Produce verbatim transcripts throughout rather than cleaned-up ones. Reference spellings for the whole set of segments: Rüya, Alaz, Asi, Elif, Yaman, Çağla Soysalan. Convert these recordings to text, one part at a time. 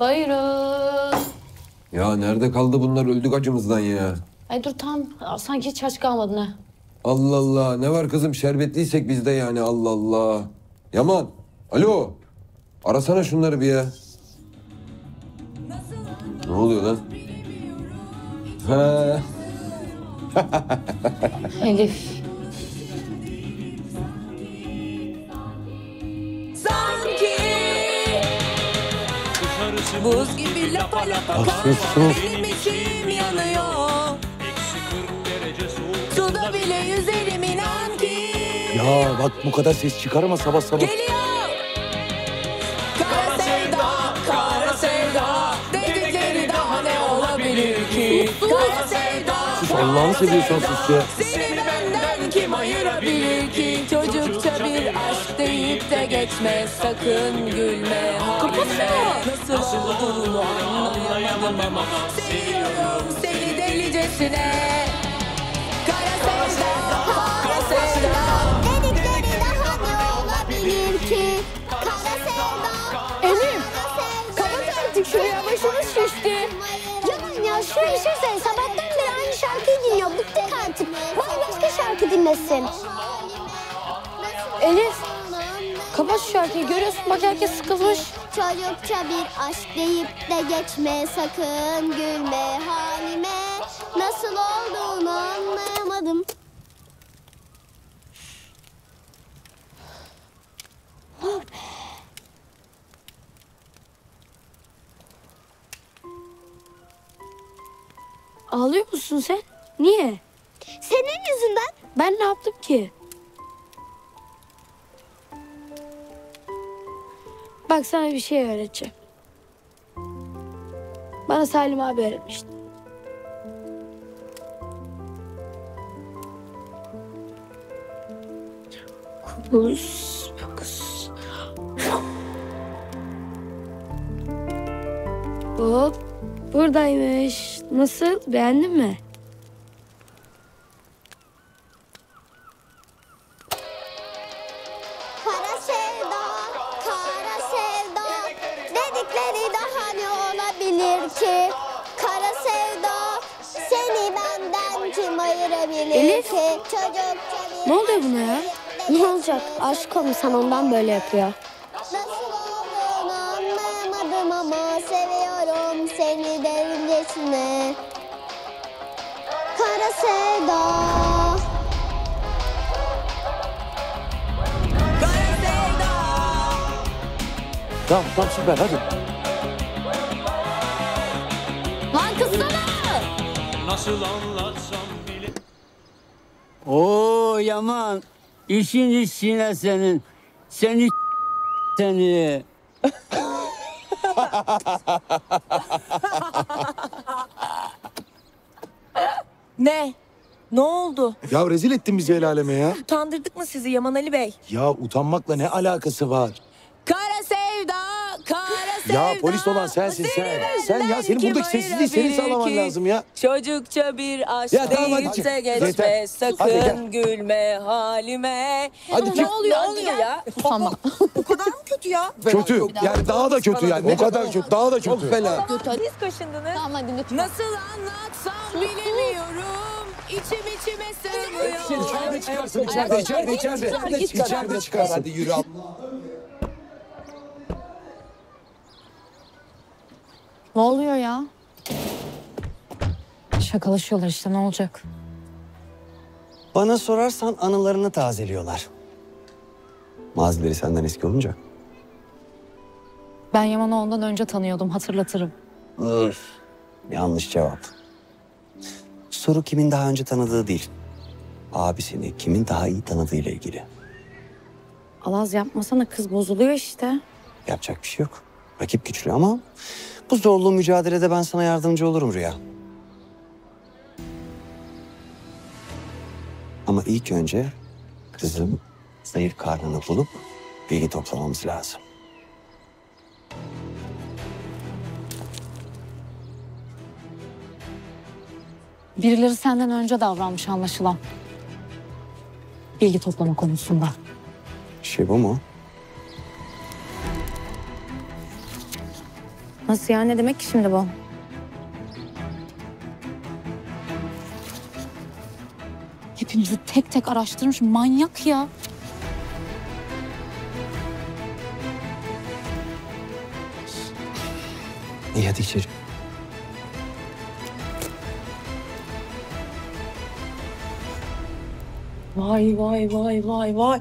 Buyurun. Ya nerede kaldı bunlar? Öldük acımızdan ya. Ay dur tam. Sanki hiç aç kalmadın ha. Allah Allah. Ne var kızım? Şerbetliysek biz de yani. Allah Allah. Yaman. Alo. Arasana şunları bir ya. Ne oluyor lan? Ha. Elif. Buz gibi lapa lapa kalma, benim içim yanıyor. Suda bile yüzerim inan ki. Ya bak bu kadar ses çıkarma sabah sabah. Geliyor. Kara sevda, kara sevda. Dedikleri daha ne olabilir ki? Kara sevda, sus Allah'ını seviyorsan sus ya. Seni benden kim ayırabilir ki? Çocukça bir aşk deyip de geçme, sakın gülme. Nasıl olduğunu anlayamadım ama seviyorum seni delicesine. Kara sevda, kara sevda. Dedikleri daha ne olabilir ki? Kara sevda, Elif, kapat artık şuraya, başımız şişti. Yaman ya, şu işe sen sabahtan beri aynı şarkıyı dinliyor. Bıktık artık. Bana başka şarkı dinlesin. Elif, kapat şu şarkıyı, görüyorsun bak herkes sıkılmış. Çocukça bir aşk deyip de geçme, sakın gülme halime. Nasıl olduğunu anlayamadım. Oh be. Ağlıyor musun sen? Niye? Senin yüzünden. Ben ne yaptım ki? Bak sana bir şey öğreteceğim. Bana Salim abi öğretmişti. Kuz, kuz. Hop, buradaymış. Nasıl, beğendin mi? Ne oluyor buna ya? Ne olacak? Aşık olmuşsan ondan böyle yapıyor. Nasıl olduğunu anlayamadım ama seviyorum seni derincesine. Kara sevda. Kara sevda. Tamam tamam süper hadi. Lan kızsana! Nasıl anlatsam? Oo Yaman, işin işine senin, seni seni. Ne? Ne oldu? Ya rezil ettin bizi el aleme ya. Utandırdık mı sizi Yaman Ali Bey? Ya utanmakla ne alakası var? Kara sevda, kara sevda. Ya polis olan sensin sen. Sen ya senin buradaki sessizliği senin sağlaman lazım ya. Çocukça bir aşk deyip de geçme, sakın gülme halime. Ne oluyor oluyor ya? Tamam. Bu kadar mı kötü ya? Kötü. Yani daha da kötü yani. O kadar kötü. Daha da kötü. Fena. Siz kaşındınız. Tamam hadi lütfen. Nasıl anlatsam bilemiyorum. İçim içime sığmıyor. İçeride çıkarsın. İçeride, içeride, içeride. İçeride çıkarsın. Hadi yürü abla. Ne oluyor ya? Şakalaşıyorlar işte, ne olacak? Bana sorarsan anılarını tazeliyorlar. Mazileri senden eski olunca. Ben Yaman'ı ondan önce tanıyordum, hatırlatırım. Öf, yanlış cevap. Soru kimin daha önce tanıdığı değil. Abisini kimin daha iyi tanıdığıyla ilgili. Alaz yapmasana, kız bozuluyor işte. Yapacak bir şey yok. Rakip güçlü ama... Bu zorlu mücadelede ben sana yardımcı olurum Rüya. Ama ilk önce kızım zayıf karnını bulup bilgi toplamamız lazım. Birileri senden önce davranmış anlaşılan. Bilgi toplama konusunda. Şey bu mu? Nasıl ya? Ne demek ki şimdi bu? Hepimizi tek tek araştırmış. Manyak ya. İyi hadi içeri. Vay vay vay vay vay.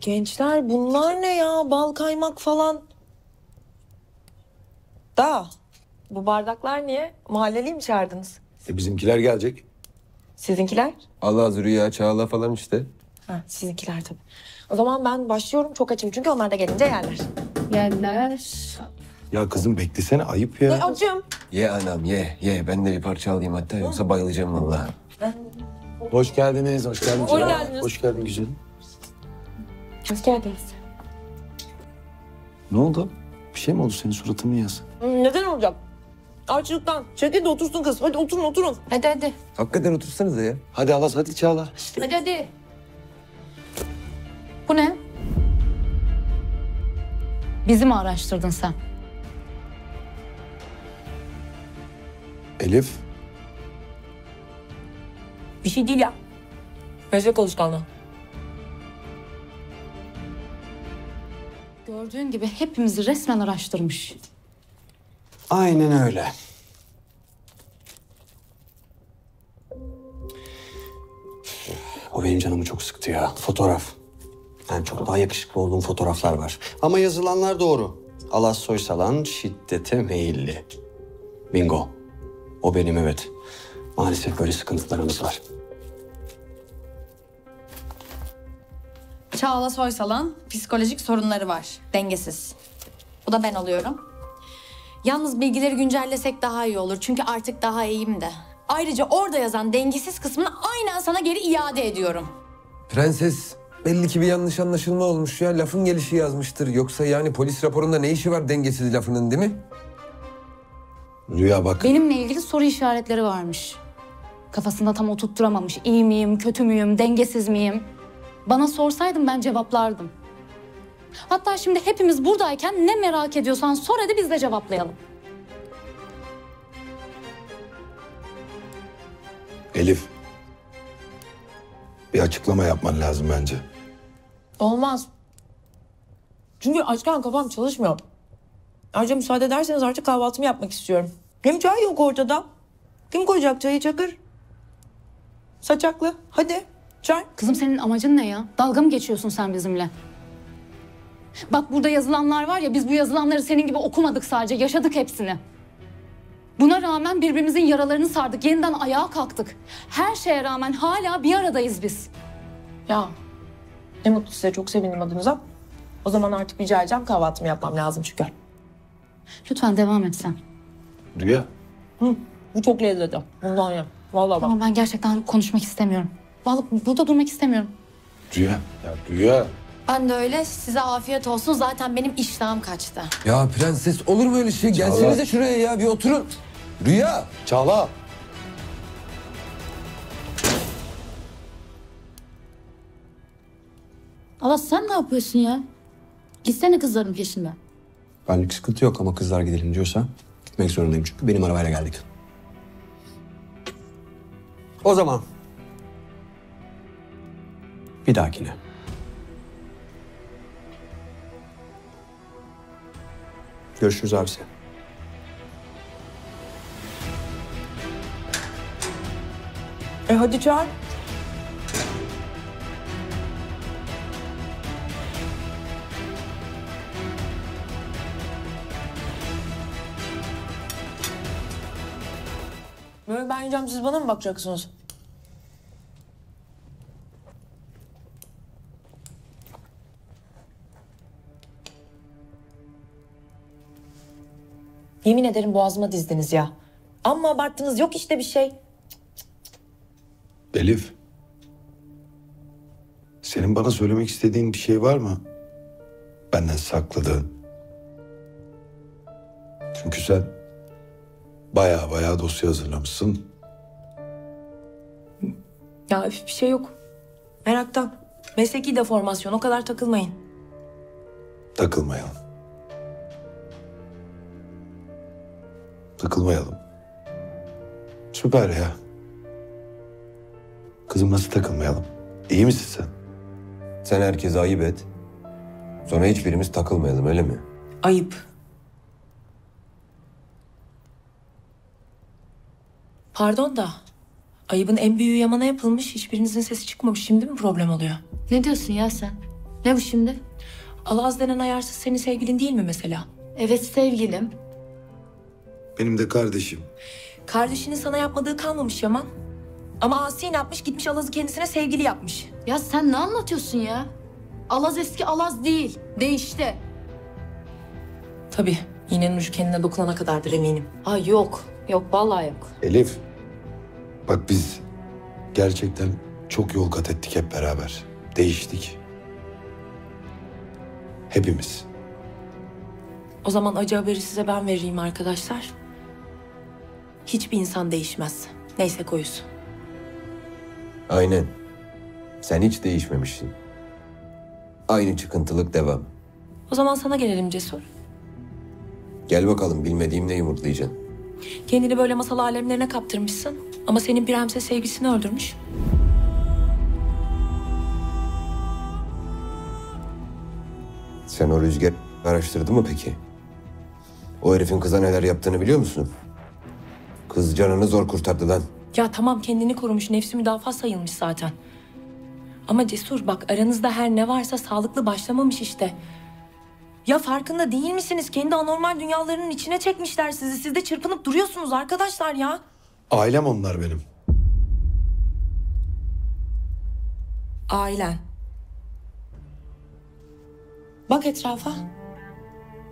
Gençler bunlar ne ya? Bal kaymak falan. Da bu bardaklar niye? Mahalleliyi mi çağırdınız? E bizimkiler gelecek. Sizinkiler? Alaz, Rüya, Çağla falan işte. Ha, sizinkiler tabii. O zaman ben başlıyorum. Çok açım çünkü onlar da gelince yerler. Yerler. Ya kızım beklesene, ayıp ya. Ne acım? Ye anam ye ye. Ben de bir parça alayım hatta, yoksa bayılacağım vallahi. Ben... Hoş geldiniz, hoş geldiniz. Hoş geldiniz. Hoş geldin güzelim. Hoş geldiniz. Ne oldu? Bir şey mi oldu, senin suratın niye yaz? Neden olacak? Açlıktan. Çekil de otursun kız. Hadi oturun, oturun. Hadi hadi. Hakikaten otursanıza ya. Hadi Alaz, hadi Çağla. Hadi hadi. Bu ne? Bizi mi araştırdın sen? Elif. Bir şey değil ya. Meslek alışkanlığı. Gördüğün gibi hepimizi resmen araştırmış. Aynen öyle. O benim canımı çok sıktı ya. Fotoğraf. Yani çok daha yakışıklı olduğum fotoğraflar var. Ama yazılanlar doğru. Alaz Soysalan şiddete meyilli. Bingo. O benim evet. Maalesef böyle sıkıntılarımız var. Çağla Soysalan psikolojik sorunları var. Dengesiz. Bu da ben alıyorum. Yalnız bilgileri güncellesek daha iyi olur. Çünkü artık daha iyiyim de. Ayrıca orada yazan dengesiz kısmını aynen sana geri iade ediyorum. Prenses, belli ki bir yanlış anlaşılma olmuş ya. Lafın gelişi yazmıştır. Yoksa yani polis raporunda ne işi var dengesiz lafının, değil mi? Rüya bak. Benimle ilgili soru işaretleri varmış. Kafasında tam oturtturamamış. İyi miyim, kötü müyüm, dengesiz miyim? Bana sorsaydın ben cevaplardım. Hatta şimdi hepimiz buradayken ne merak ediyorsan sor, hadi biz de cevaplayalım. Elif. Bir açıklama yapman lazım bence. Olmaz. Çünkü açken kafam çalışmıyor. Ayrıca müsaade ederseniz artık kahvaltımı yapmak istiyorum. Benim çay yok ortada. Kim koyacak çayı Çakır? Saçaklı. Hadi çay. Kızım senin amacın ne ya? Dalga mı geçiyorsun sen bizimle? Bak burada yazılanlar var ya, biz bu yazılanları senin gibi okumadık sadece, yaşadık hepsini. Buna rağmen birbirimizin yaralarını sardık, yeniden ayağa kalktık. Her şeye rağmen hala bir aradayız biz. Ya ne mutlu size, çok sevindim adınıza. O zaman artık rica edeceğim, kahvaltımı yapmam lazım çünkü. Lütfen devam et sen. Rüya. Hı, bu çok lezzetli. Bundan ya. Vallahi bak. Tamam ben gerçekten konuşmak istemiyorum. Vallahi burada durmak istemiyorum. Rüya. Ya Rüya. Ben de öyle. Size afiyet olsun. Zaten benim iştahım kaçtı. Ya prenses olur mu öyle şey? Çağla. Gelsenize şuraya ya. Bir oturun. Rüya. Çağla. Allah sen ne yapıyorsun ya? Gitsene kızların peşinden. Benlik sıkıntı yok ama kızlar gidelim diyorsa gitmek zorundayım çünkü benim arabayla geldik. O zaman bir dahakine. Görüşürüz abisi. E hadi çağır. Böyle ben yiyeceğim, siz bana mı bakacaksınız? Yemin ederim boğazıma dizdiniz ya. Amma abarttınız, yok işte bir şey. Elif. Senin bana söylemek istediğin bir şey var mı? Benden sakladığın. Çünkü sen bayağı bayağı dosya hazırlamışsın. Ya bir şey yok. Meraktan. Mesleki deformasyon, o kadar takılmayın. Takılmayalım. Takılmayalım. Süper ya. Kızım nasıl takılmayalım? İyi misin sen? Sen herkese ayıp et. Sonra hiçbirimiz takılmayalım, öyle mi? Ayıp. Pardon da ayıbın en büyüğü Yaman'a yapılmış, hiçbirinizin sesi çıkmamış. Şimdi mi problem oluyor? Ne diyorsun ya sen? Ne bu şimdi? Alaz denen ayarsız senin sevgilin değil mi mesela? Evet sevgilim. Benim de kardeşim. Kardeşinin sana yapmadığı kalmamış Yaman. Ama Asi ne yapmış? Gitmiş Alaz'ı kendisine sevgili yapmış. Ya sen ne anlatıyorsun ya? Alaz eski Alaz değil. Değişti. Tabii. İğnenin ucu kendine dokunana kadardır eminim. Ay yok. Yok vallahi yok. Elif. Bak biz gerçekten çok yol kat ettik hep beraber. Değiştik. Hepimiz. O zaman acı haberi size ben vereyim arkadaşlar. Hiçbir insan değişmez. Neyse koyuz. Aynen. Sen hiç değişmemişsin. Aynı çıkıntılık devam. O zaman sana gelelim Cesur. Gel bakalım, bilmediğim ne yumurtlayacaksın. Kendini böyle masal alemlerine kaptırmışsın. Ama senin bir hemşire sevgisini öldürmüş. Sen o Rüzgar araştırdın mı peki? O herifin kıza neler yaptığını biliyor musun? Kız canını zor kurtardı lan. Ya tamam, kendini korumuş, nefsi müdafaa sayılmış zaten. Ama Cesur bak, aranızda her ne varsa sağlıklı başlamamış işte. Ya farkında değil misiniz? Kendi anormal dünyalarının içine çekmişler sizi. Siz de çırpınıp duruyorsunuz arkadaşlar ya. Ailem onlar benim. Ailen. Bak etrafa.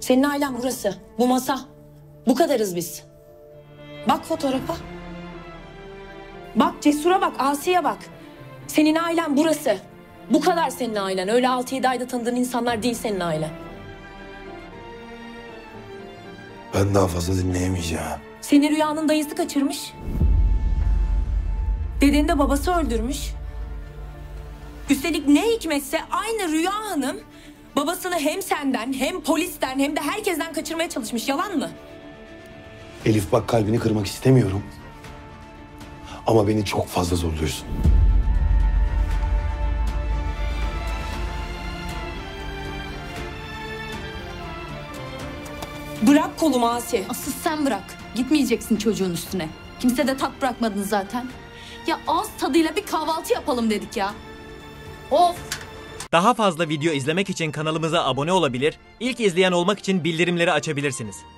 Senin ailen burası, bu masa. Bu kadarız biz. Bak fotoğrafa. Bak Cesur'a bak, Asi'ye bak. Senin ailen burası. Bu kadar senin ailen. Öyle altı yedi ayda tanıdığın insanlar değil senin ailen. Ben daha fazla dinleyemeyeceğim. Seni Rüya'nın dayısı kaçırmış. Dedeni de babası öldürmüş. Üstelik ne hikmetse aynı Rüya Hanım babasını hem senden hem polisten hem de herkesten kaçırmaya çalışmış. Yalan mı? Elif bak, kalbini kırmak istemiyorum. Ama beni çok fazla zorluyorsun. Bırak kolumu Asi. Asıl sen bırak. Gitmeyeceksin çocuğun üstüne. Kimse de tat bırakmadın zaten. Ya ağız tadıyla bir kahvaltı yapalım dedik ya. Of! Daha fazla video izlemek için kanalımıza abone olabilir, ilk izleyen olmak için bildirimleri açabilirsiniz.